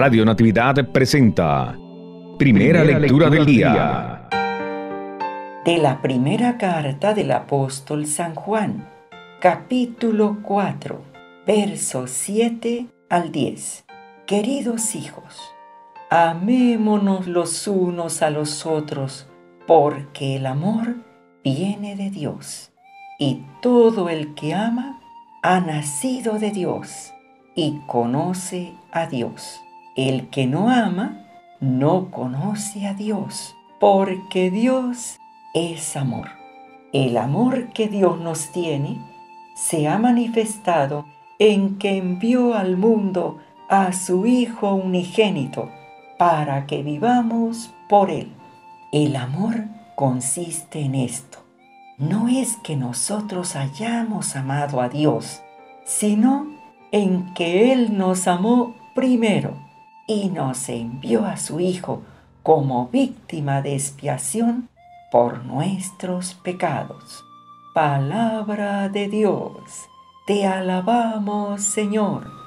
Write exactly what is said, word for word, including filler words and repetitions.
Radio Natividad presenta Primera, primera lectura, lectura del día. De la primera carta del apóstol San Juan, capítulo cuatro, versos siete al diez. Queridos hijos, amémonos los unos a los otros, porque el amor viene de Dios, y todo el que ama ha nacido de Dios y conoce a Dios. El que no ama no conoce a Dios, porque Dios es amor. El amor que Dios nos tiene se ha manifestado en que envió al mundo a su Hijo unigénito para que vivamos por Él. El amor consiste en esto. No es que nosotros hayamos amado a Dios, sino en que Él nos amó primero y nos envió a su Hijo como víctima de expiación por nuestros pecados. Palabra de Dios, te alabamos, Señor.